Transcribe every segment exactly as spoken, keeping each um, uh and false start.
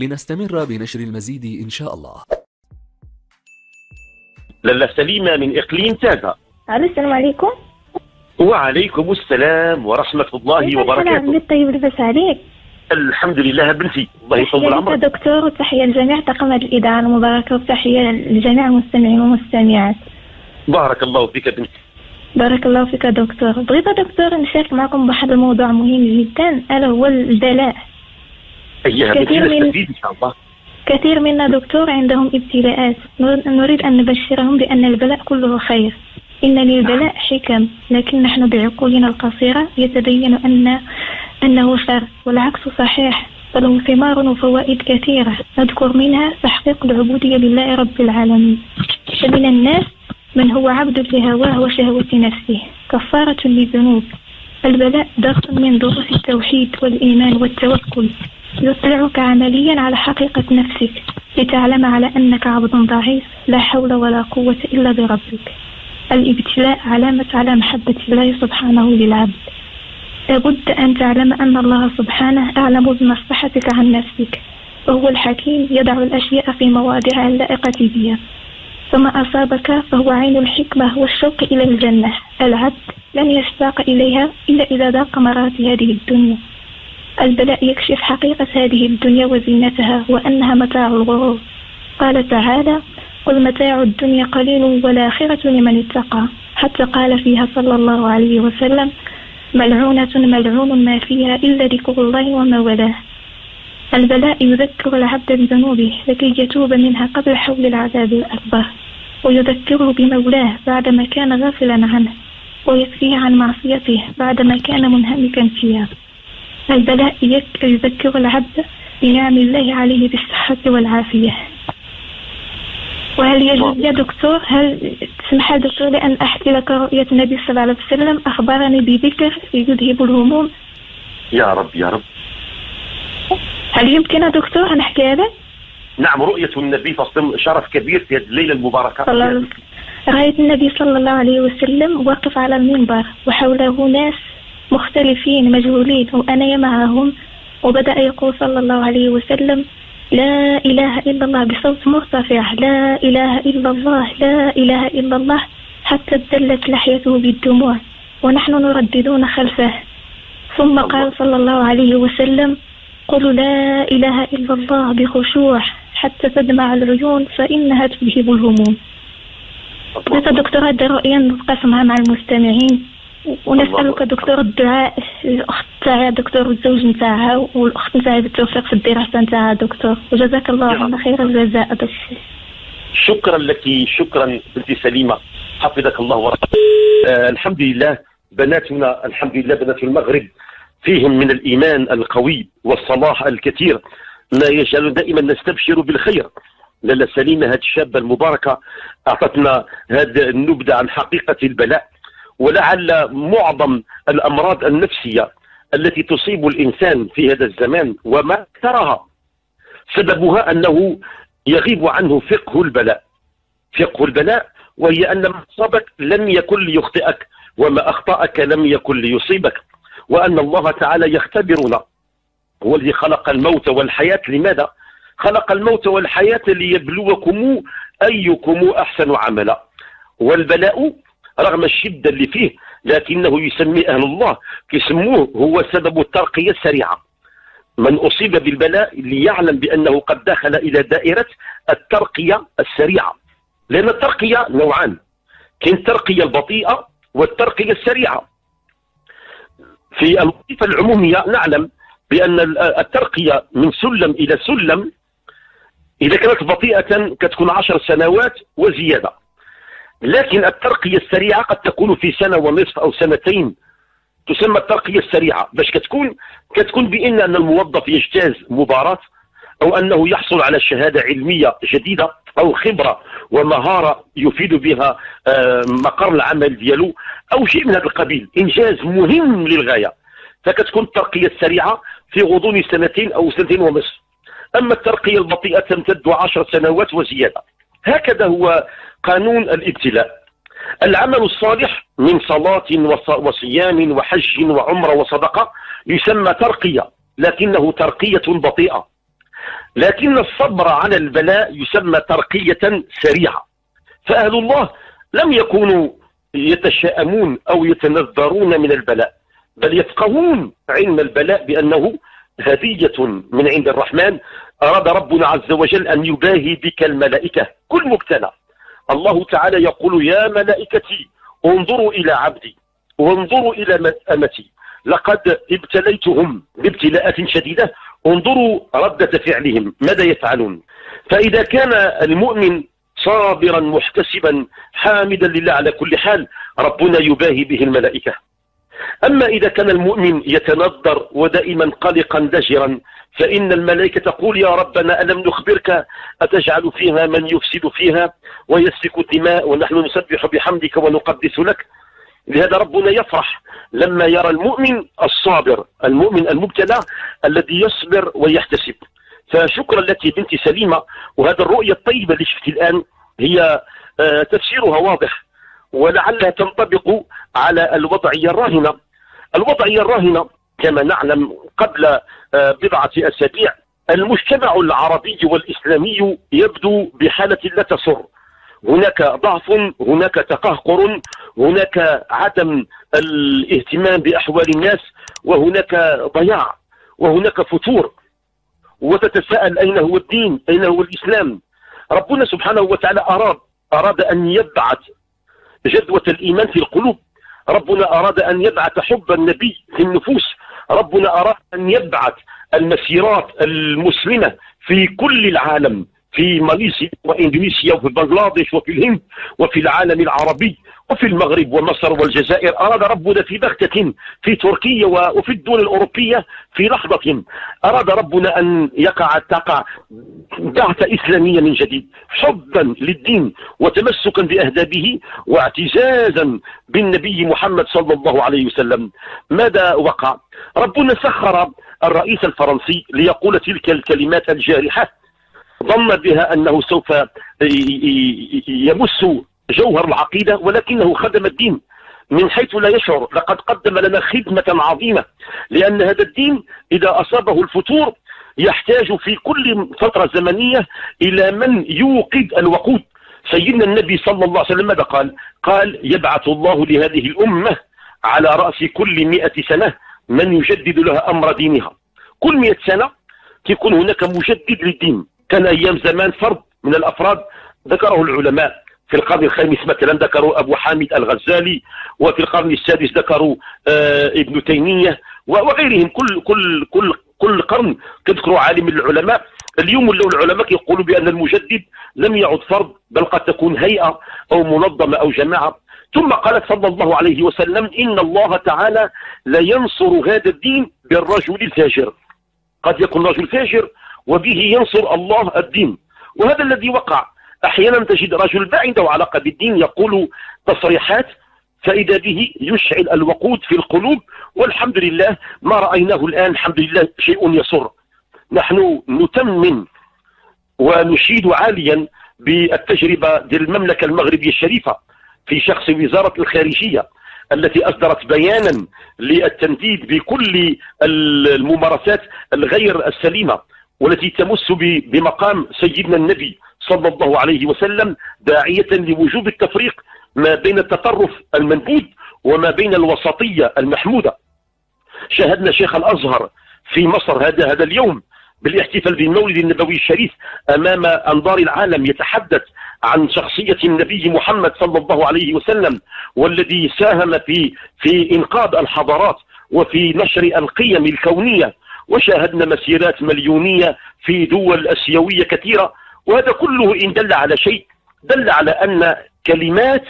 لنستمر بنشر المزيد إن شاء الله. لاله سليمة من إقليم تازة. السلام عليكم. وعليكم السلام ورحمة الله وبركاته. السلام طيب لباس عليك. الحمد لله بنتي، الله يطول عمرك. دكتور، وتحية لجميع طاقم هذه الإذاعة المباركة وتحية لجميع المستمعين والمستمعات. بارك الله فيك بنتي. بارك الله فيك دكتور. بغيت دكتور نشارك معكم بواحد الموضوع مهم جدا، ألا هو البلاء. أيها بنتي نستفيد إن شاء الله. كثير منا دكتور عندهم ابتلاءات، نريد أن نبشرهم بأن البلاء كله خير. إن للبلاء حكم، لكن نحن بعقولنا القصيرة يتبين أن أنه شر، والعكس صحيح، فله ثمار وفوائد كثيرة، نذكر منها تحقيق العبودية لله رب العالمين. فمن الناس من هو عبد لهواه وشهوة نفسه، كفارة للذنوب. البلاء ضغط من ضغوط التوحيد والإيمان والتوكل، يطلعك عمليا على حقيقة نفسك، لتعلم على أنك عبد ضعيف، لا حول ولا قوة إلا بربك. الابتلاء علامة على محبة الله سبحانه للعبد. لابد أن تعلم أن الله سبحانه أعلم بمصلحتك عن نفسك، وهو الحكيم يضع الأشياء في مواضعها اللائقة بها. فما أصابك فهو عين الحكمة والشوق إلى الجنة. العبد لن يشتاق إليها إلا إذا ذاق مرات هذه الدنيا. البلاء يكشف حقيقة هذه الدنيا وزينتها، وأنها متاع الغرور. قال تعالى: قل متاع الدنيا قليل والآخرة لمن اتقى. حتى قال فيها صلى الله عليه وسلم: ملعونة ملعون ما فيها إلا ذكر الله وما والاه. البلاء يذكر العبد بذنوبه لكي يتوب منها قبل حول العذاب الأكبر، ويذكره بمولاه بعدما كان غافلا عنه، ويكفيه عن معصيته بعدما كان منهمكا فيها. البلاء يذكر العبد بنعم الله عليه بالصحة والعافية. وهل يجوز يا دكتور، هل تسمح يا دكتور لي أن أحكي لك رؤية النبي صلى الله عليه وسلم؟ أخبرني بذكر يذهب الهموم. يا رب يا رب. هل يمكن يا دكتور أن أحكي هذا؟ نعم، رؤية النبي صلى الله عليه وسلم شرف كبير في هذه الليلة المباركة. رأيت النبي صلى الله عليه وسلم واقف على المنبر، وحوله ناس مختلفين مجهولين، وأنا معهم، وبدأ يقول صلى الله عليه وسلم: لا إله إلا الله، بصوت مرتفع: لا إله إلا الله، لا إله إلا الله، حتى ابتلت لحيته بالدموع ونحن نرددون خلفه. ثم قال صلى الله عليه وسلم: قل لا إله إلا الله بخشوع حتى تدمع العيون فإنها تذهب الهموم. بس دكتور هذه رؤيا نتقاسمها مع المستمعين، ونسألك دكتور الدعاء الأخت تاعي دكتور والزوج نتاعها والأخت نتاعي بالتوفيق في الدراسة نتاعها دكتور، وجزاك الله عنا خير الجزاء دكتور. شكرا لك، شكرا بنتي سليمة، حفظك الله ورعاك. آه الحمد لله بناتنا، الحمد لله بنات المغرب فيهم من الإيمان القوي والصلاح الكثير، ما يجعلنا دائما نستبشر بالخير. لاله سليمة هذه الشابة المباركة أعطتنا هذا النبذة عن حقيقة البلاء، ولعل معظم الأمراض النفسية التي تصيب الإنسان في هذا الزمان وما أكثرها سببها أنه يغيب عنه فقه البلاء. فقه البلاء وهي أن ما أصابك لم يكن ليخطئك، وما أخطأك لم يكن ليصيبك، وأن الله تعالى يختبرنا. هو الذي خلق الموت والحياة. لماذا خلق الموت والحياة؟ ليبلوكم أيكم أحسن عملا. والبلاء رغم الشدة اللي فيه لكنه يسمي أهل الله كيسموه هو سبب الترقية السريعة. من أصيب بالبلاء ليعلم بأنه قد دخل إلى دائرة الترقية السريعة، لأن الترقية نوعان: كاين الترقية البطيئة والترقية السريعة. في الوظيفة العمومية نعلم بأن الترقية من سلم إلى سلم، إذا كانت بطيئة كتكون عشر سنوات وزيادة، لكن الترقية السريعة قد تكون في سنة ونصف أو سنتين. تسمى الترقية السريعة باش كتكون كتكون بأن الموظف يجتاز مباراة أو أنه يحصل على شهادة علمية جديدة أو خبرة ومهارة يفيد بها مقر العمل ديالو أو شيء من هذا القبيل، إنجاز مهم للغاية، فكتكون الترقية السريعة في غضون سنتين أو سنتين ونصف. أما الترقية البطيئة تمتد عشر سنوات وزيادة. هكذا هو قانون الابتلاء. العمل الصالح من صلاة وصيام وحج وعمرة وصدقة يسمى ترقية، لكنه ترقية بطيئة. لكن الصبر على البلاء يسمى ترقية سريعة. فأهل الله لم يكونوا يتشاءمون أو يتنذرون من البلاء، بل يفقهون علم البلاء بأنه هدية من عند الرحمن، أراد ربنا عز وجل أن يباهي بك الملائكة كل مبتلى. الله تعالى يقول: يا ملائكتي انظروا إلى عبدي وانظروا إلى أمتي لقد ابتليتهم بابتلاءات شديدة، انظروا ردة فعلهم ماذا يفعلون. فإذا كان المؤمن صابرا محتسبا حامدا لله على كل حال، ربنا يباهي به الملائكة. أما إذا كان المؤمن يتنذر ودائما قلقا دجرا، فإن الملائكة تقول: يا ربنا ألم نخبرك أتجعل فيها من يفسد فيها ويسفك الدماء ونحن نسبح بحمدك ونقدس لك. لهذا ربنا يفرح لما يرى المؤمن الصابر، المؤمن المبتلى الذي يصبر ويحتسب. فشكرا لك بنتي سليمة، وهذه الرؤية الطيبة اللي شفتي الآن هي تفسيرها واضح، ولعلها تنطبق على الوضعية الراهنة. الوضعية الراهنة كما نعلم قبل بضعة أسابيع المجتمع العربي والإسلامي يبدو بحالة لا تسر، هناك ضعف، هناك تقهقر، هناك عدم الاهتمام بأحوال الناس، وهناك ضياع، وهناك فتور، وتتساءل أين هو الدين، أين هو الإسلام. ربنا سبحانه وتعالى أراد أراد أن يبعث جدوة الإيمان في القلوب، ربنا أراد أن يبعث حب النبي في النفوس، ربنا أراد أن يبعث المسيرات المسلمة في كل العالم، في ماليزيا وإندونيسيا وفي بنغلاديش وفي الهند وفي العالم العربي وفي المغرب ومصر والجزائر. أراد ربنا في بغتة في تركيا وفي الدول الأوروبية في لحظة، أراد ربنا أن يقع تقع بعثة إسلامية من جديد، حبا للدين وتمسكا بأهدابه واعتزازا بالنبي محمد صلى الله عليه وسلم. ماذا وقع؟ ربنا سخر الرئيس الفرنسي ليقول تلك الكلمات الجارحة، ظن بها أنه سوف يمس جوهر العقيدة، ولكنه خدم الدين من حيث لا يشعر. لقد قدم لنا خدمة عظيمة، لأن هذا الدين إذا أصابه الفتور يحتاج في كل فترة زمنية إلى من يوقد الوقود. سيدنا النبي صلى الله عليه وسلم ماذا قال؟ قال: يبعث الله لهذه الأمة على رأس كل مئة سنة من يجدد لها أمر دينها. كل مئة سنة تكون هناك مجدد للدين. كان أيام زمان فرد من الأفراد ذكره العلماء، في القرن الخامس مثلا ذكروا أبو حامد الغزالي، وفي القرن السادس ذكروا ابن تيمية وغيرهم. كل كل كل كل قرن تذكروا عالم العلماء. اليوم لو العلماء يقولوا بأن المجدد لم يعد فرد، بل قد تكون هيئة أو منظمة أو جماعة. ثم قال صلى الله عليه وسلم: إن الله تعالى لا ينصر هذا الدين بالرجل الفاجر. قد يكون رجل فاجر وبه ينصر الله الدين، وهذا الذي وقع. أحيانا تجد رجل بعيد وعلاقة بالدين يقول تصريحات فإذا به يشعل الوقود في القلوب. والحمد لله ما رأيناه الآن، الحمد لله، شيء يسر. نحن نتمم ونشيد عاليا بالتجربة للمملكة المغربية الشريفة في شخص وزارة الخارجية التي أصدرت بيانا للتنديد بكل الممارسات الغير السليمة، والتي تمس بمقام سيدنا النبي صلى الله عليه وسلم، داعية لوجوب التفريق ما بين التطرف المنبوذ وما بين الوسطية المحمودة. شاهدنا شيخ الأزهر في مصر هذا هذا اليوم بالاحتفال بالمولد النبوي الشريف أمام أنظار العالم، يتحدث عن شخصية النبي محمد صلى الله عليه وسلم، والذي ساهم في في إنقاذ الحضارات وفي نشر القيم الكونية. وشاهدنا مسيرات مليونية في دول آسيوية كثيرة. وهذا كله إن دل على شيء، دل على أن كلمات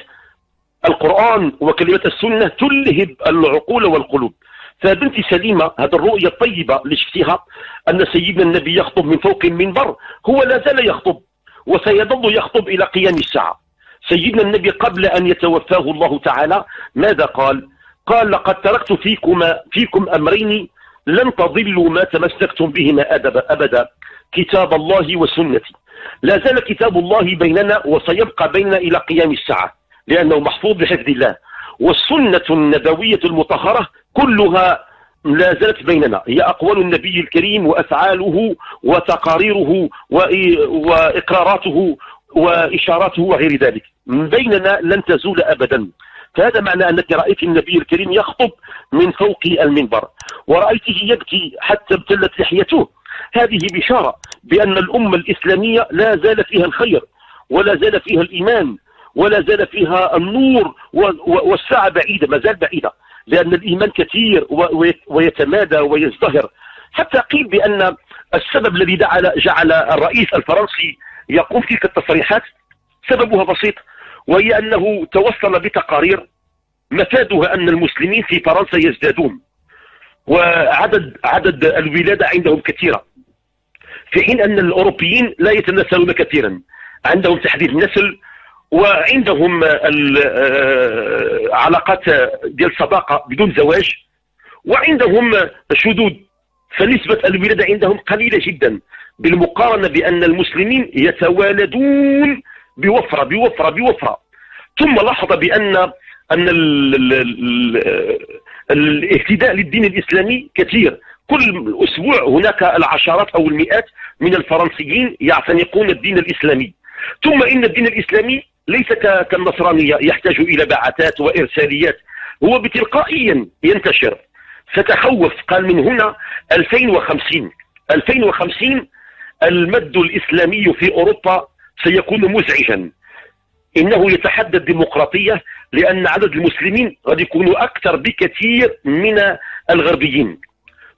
القرآن وكلمات السنة تلهب العقول والقلوب. فبنتي سليمة هذه الرؤية الطيبة اللي شفتيها أن سيدنا النبي يخطب من فوق المنبر، هو لا زال يخطب وسيظل يخطب إلى قيام الساعة. سيدنا النبي قبل أن يتوفاه الله تعالى ماذا قال؟ قال: لقد تركت فيكما فيكم أمرين لن تضلوا ما تمسكتم بهما أبدا، كتاب الله وسنتي. لا زال كتاب الله بيننا وسيبقى بيننا إلى قيام الساعة لأنه محفوظ بحفظ الله، والسنة النبوية المطهرة كلها لا زالت بيننا، هي أقوال النبي الكريم وأفعاله وتقاريره وإقراراته وإشاراته وغير ذلك، بيننا لن تزول أبدا. فهذا معنى أنك رأيت النبي الكريم يخطب من فوق المنبر ورأيته يبكي حتى ابتلت لحيته، هذه بشارة بأن الأمة الإسلامية لا زال فيها الخير ولا زال فيها الإيمان ولا زال فيها النور، والساعة بعيدة ما زال بعيدة، لأن الإيمان كثير ويتمادى ويزدهر. حتى قيل بأن السبب الذي جعل الرئيس الفرنسي يقوم تلك التصريحات سببها بسيط، وهي أنه توصل بتقارير مفادها أن المسلمين في فرنسا يزدادون وعدد عدد الولادة عندهم كثيرة، في حين أن الأوروبيين لا يتناسلون كثيرا، عندهم تحديد النسل وعندهم علاقات ديال صداقة بدون زواج وعندهم شذوذ، فنسبة الولادة عندهم قليلة جدا بالمقارنة بأن المسلمين يتوالدون بوفرة بوفرة بوفرة. ثم لاحظ بأن أن الاهتداء للدين الإسلامي كثير، كل أسبوع هناك العشرات أو المئات من الفرنسيين يعتنقون الدين الإسلامي. ثم إن الدين الإسلامي ليس كالنصرانية يحتاج إلى بعثات وإرساليات، هو بتلقائيا ينتشر. فتخوف، قال من هنا ألفين وخمسين ألفين وخمسين المد الإسلامي في أوروبا سيكون مزعجا، إنه يتحدى الديمقراطية لأن عدد المسلمين قد يكونوا أكثر بكثير من الغربيين.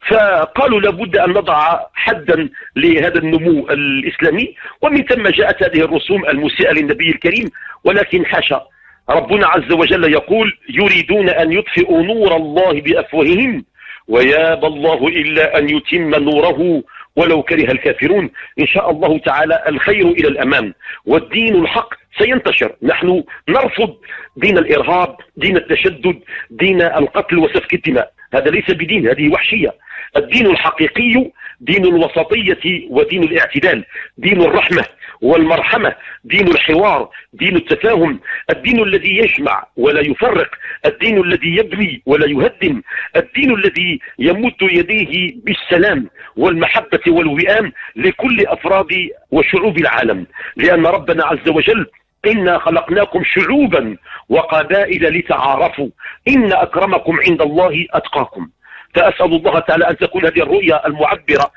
فقالوا لابد أن نضع حدا لهذا النمو الإسلامي، ومن ثم جاءت هذه الرسوم المسيئة للنبي الكريم. ولكن حاشا، ربنا عز وجل يقول: يريدون أن يطفئوا نور الله بأفواههم ويابى الله إلا أن يتم نوره ولو كره الكافرون. إن شاء الله تعالى الخير إلى الأمام والدين الحق سينتشر. نحن نرفض دين الإرهاب، دين التشدد، دين القتل وسفك الدماء، هذا ليس بدين، هذه وحشية. الدين الحقيقي دين الوسطية ودين الاعتدال، دين الرحمة والمرحمة، دين الحوار، دين التفاهم، الدين الذي يجمع ولا يفرق، الدين الذي يبني ولا يهدم، الدين الذي يمد يديه بالسلام والمحبة والوئام لكل أفراد وشعوب العالم، لأن ربنا عز وجل: إنا خلقناكم شعوبا وقبائل لتعارفوا إن أكرمكم عند الله أتقاكم. فأسأل الله تعالى أن تكون هذه الرؤية المعبرة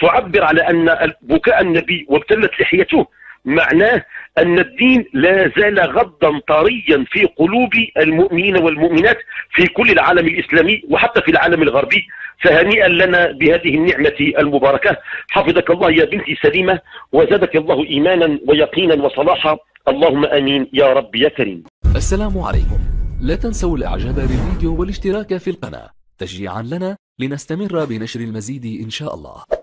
تعبر على أن بكاء النبي وابتلت لحيته معناه أن الدين لا زال غضا طريا في قلوب المؤمنين والمؤمنات في كل العالم الإسلامي وحتى في العالم الغربي. فهنيئا لنا بهذه النعمة المباركة. حفظك الله يا بنتي سليمة وزادك الله إيمانا ويقينا وصلاحا، اللهم آمين يا رب يا كريم. السلام عليكم، لا تنسوا الإعجاب بالفيديو والاشتراك في القناة تشجيعا لنا لنستمر بنشر المزيد إن شاء الله.